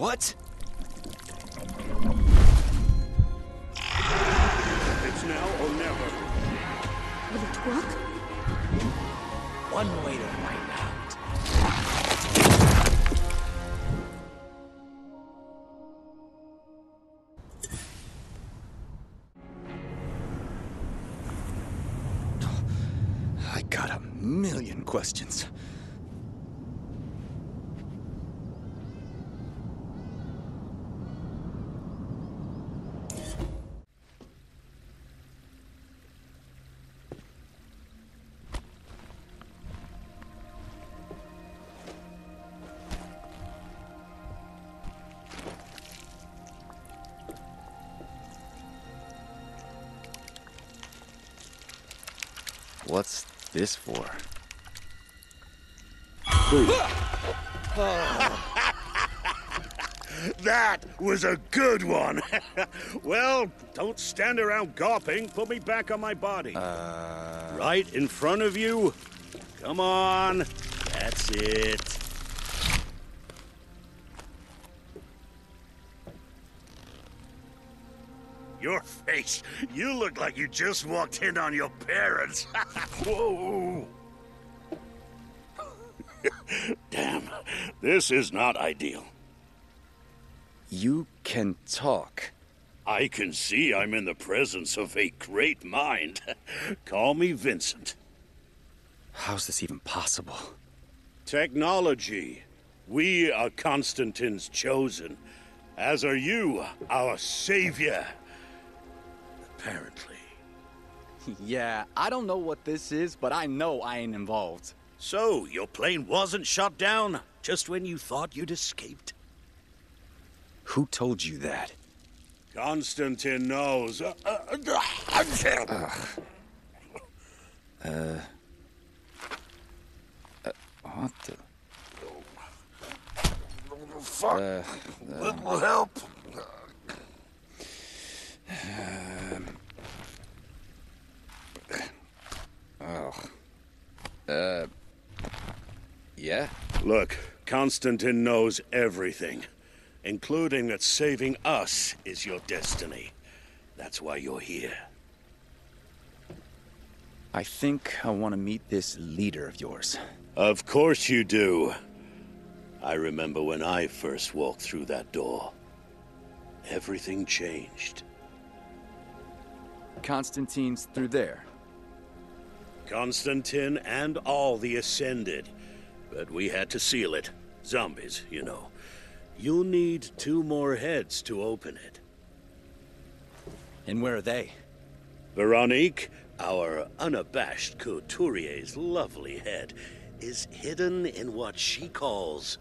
What? It's now or never. Will it work? One way to find out. I got a million questions. What's this for? That was a good one. Well, don't stand around gawping. Put me back on my body. Right in front of you. Come on. That's it. Your face! You look like you just walked in on your parents! Whoa! Damn, this is not ideal. You can talk. I can see I'm in the presence of a great mind. Call me Vincent. How's this even possible? Technology. We are Constantine's chosen, as are you, our savior. Apparently. Yeah, I don't know what this is, but I know I ain't involved. So, your plane wasn't shot down just when you thought you'd escaped? Who told you that? Constantine knows. What the... Fuck. Little help. Yeah? Look, Constantine knows everything, including that saving us is your destiny. That's why you're here. I think I want to meet this leader of yours. Of course you do. I remember when I first walked through that door. Everything changed. Constantine's through there. Constantine and all the Ascended. But we had to seal it. Zombies, you know. You'll need 2 more heads to open it. And where are they? Veronique, our unabashed couturier's lovely head, is hidden in what she calls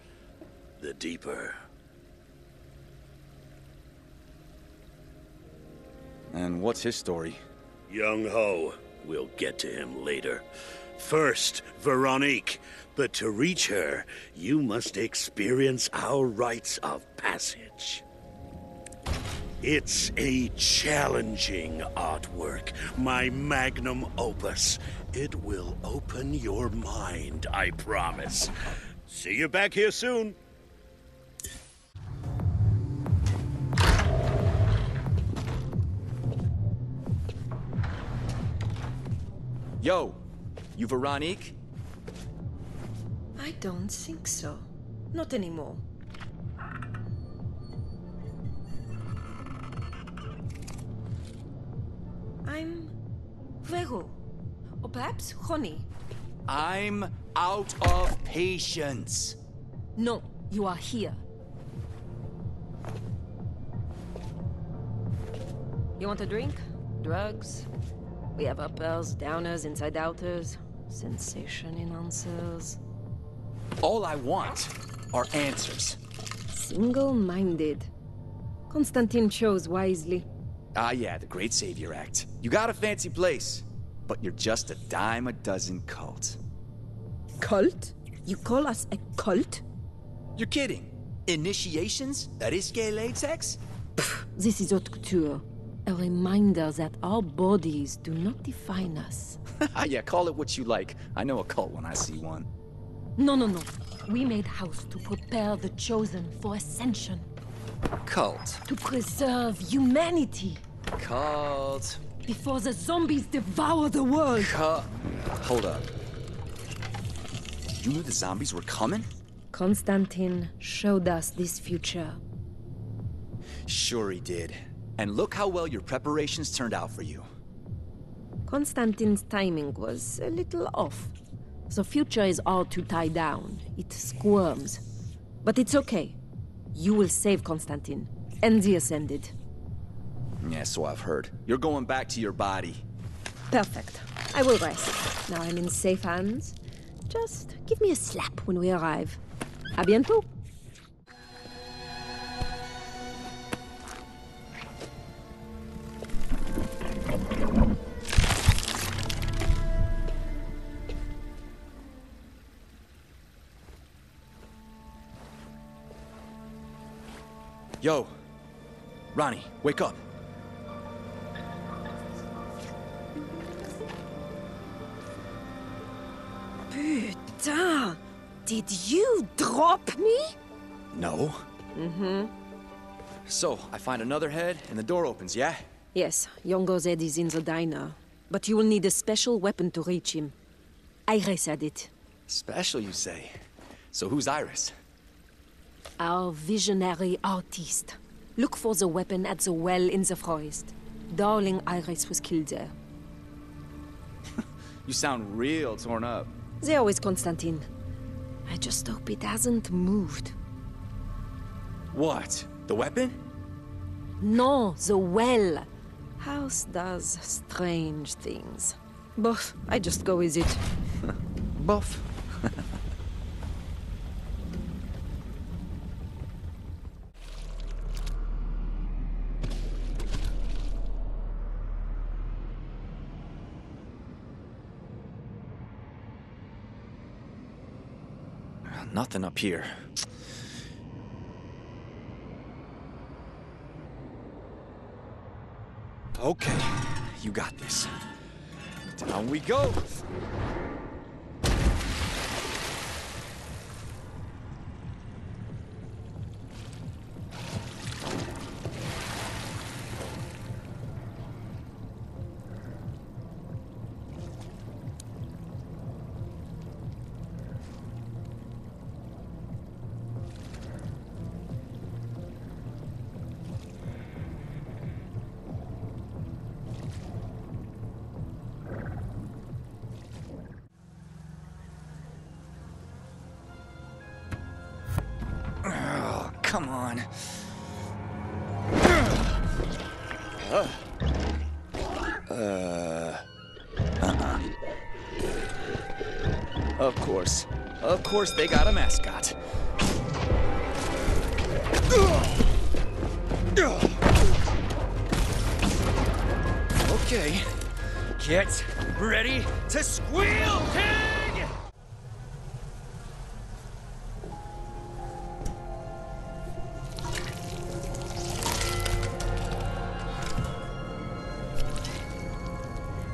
the Deeper. And what's his story? Yong-Ho. We'll get to him later. First, Veronique. But to reach her, you must experience our rites of passage. It's a challenging artwork, my magnum opus. It will open your mind, I promise. See you back here soon. Yo, you Veronique? I don't think so. Not anymore. I'm... Vero. Or perhaps Honey. I'm out of patience. No, you are here. You want a drink? Drugs? We have uppers, downers, inside-outers, sensation in answers. All I want are answers. Single-minded. Constantine chose wisely. Ah yeah, the Great Savior Act. You got a fancy place, but you're just a dime a dozen cult. Cult? You call us a cult? You're kidding. Initiations? Risque latex? Pff, this is haute couture. A reminder that our bodies do not define us. Yeah, call it what you like. I know a cult when I see one. No. We made house to prepare the Chosen for ascension. Cult. To preserve humanity. Cult. Before the zombies devour the world. Hold up. You knew the zombies were coming? Constantine showed us this future. Sure he did. And look how well your preparations turned out for you. Constantine's timing was a little off. The future is all too tied down. It squirms. But it's okay. You will save Constantine. And the Ascended. Yeah, so I've heard. You're going back to your body. Perfect. I will rest. Now I'm in safe hands. Just give me a slap when we arrive. A bientôt. Yo, Ronnie, wake up. Putain! Did you drop me? No. Mm-hmm. So, I find another head, and the door opens, yeah? Yes, Yongo's head is in the diner. But you will need a special weapon to reach him. Iris had it. Special, you say? So who's Iris? Our visionary artist. Look for the weapon at the well in the forest. Darling Iris was killed there. You sound real torn up. There was Constantine. I just hope it hasn't moved. What? The weapon? No, the well. House does strange things. Bof, I just go with it. Bof. Nothing up here. Okay, you got this. Down we go. Come on. Of course they got a mascot. Okay, get ready to squeal, pig!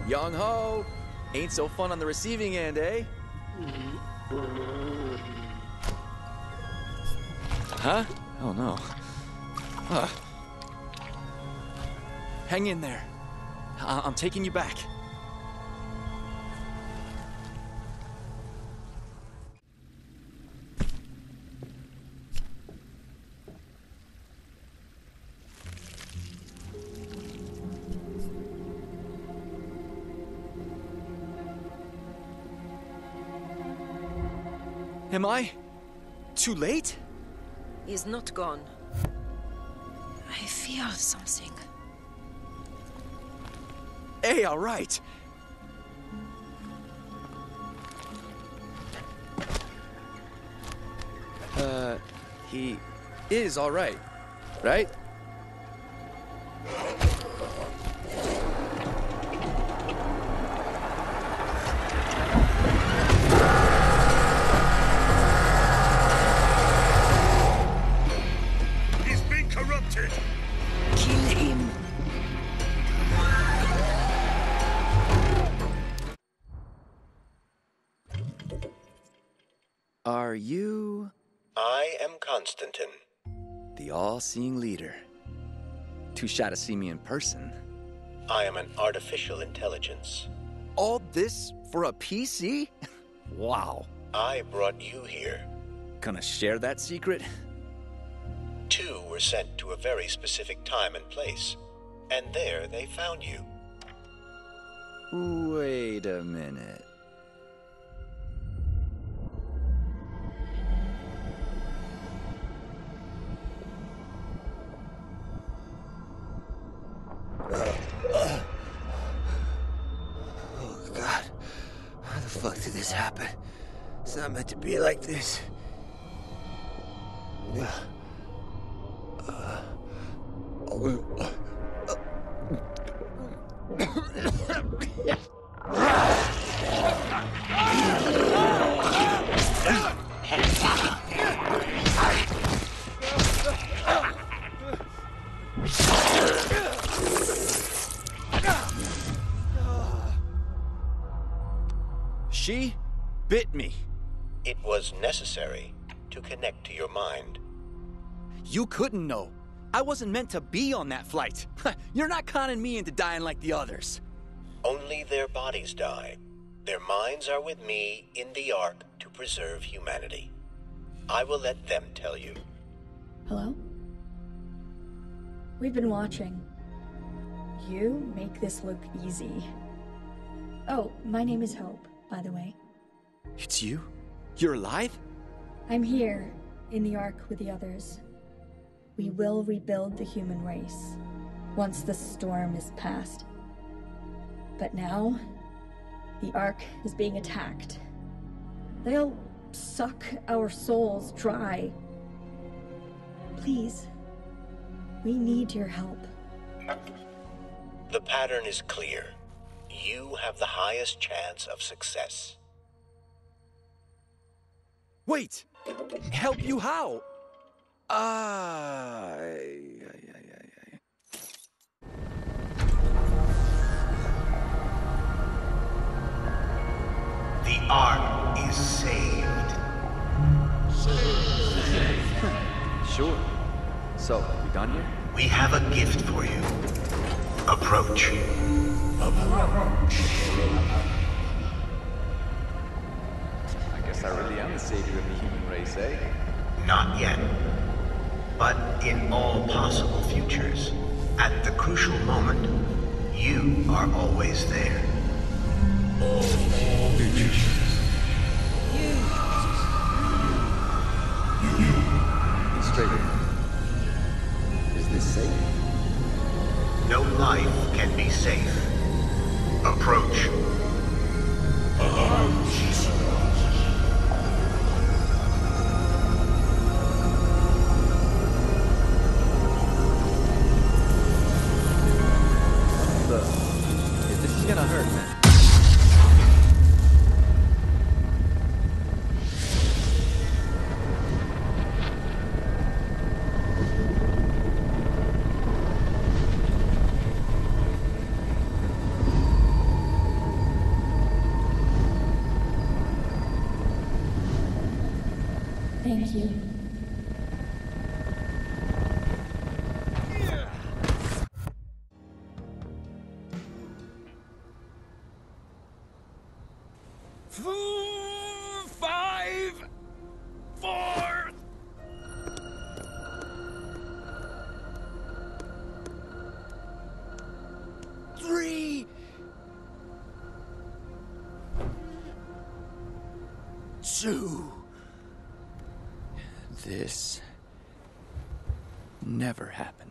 Yong-Ho! Ain't so fun on the receiving end, eh? Huh? Oh no. Hang in there. I'm taking you back. Am I too late? He's not gone. I feel something. Hey, all right. He is all right, right? Are you... I am Constantine, the all-seeing leader. Too shy to see me in person. I am an artificial intelligence. All this for a PC? Wow. I brought you here. Gonna share that secret? Two were sent to a very specific time and place, and there they found you. Wait a minute. Oh God, how the fuck did this happen? It's not meant to be like this. She bit me. It was necessary to connect to your mind. You couldn't know. I wasn't meant to be on that flight. You're not conning me into dying like the others. Only their bodies die. Their minds are with me in the Ark to preserve humanity. I will let them tell you. Hello? We've been watching. You make this look easy. Oh, my name is Hope, by the way. It's you? You're alive? I'm here, in the Ark with the others. We will rebuild the human race, once the storm is past. But now, the Ark is being attacked. They'll suck our souls dry. Please, we need your help. The pattern is clear. You have the highest chance of success. Wait! Help you how? The Ark is saved. Sure. So, are we done here? We have a gift for you. Approach. I guess I really am the savior of the human race, eh? Not yet. But in all possible futures, at the crucial moment, you are always there. All futures. You. Straight. Is this safe? No life can be safe. Approach. Thank you. Never happened.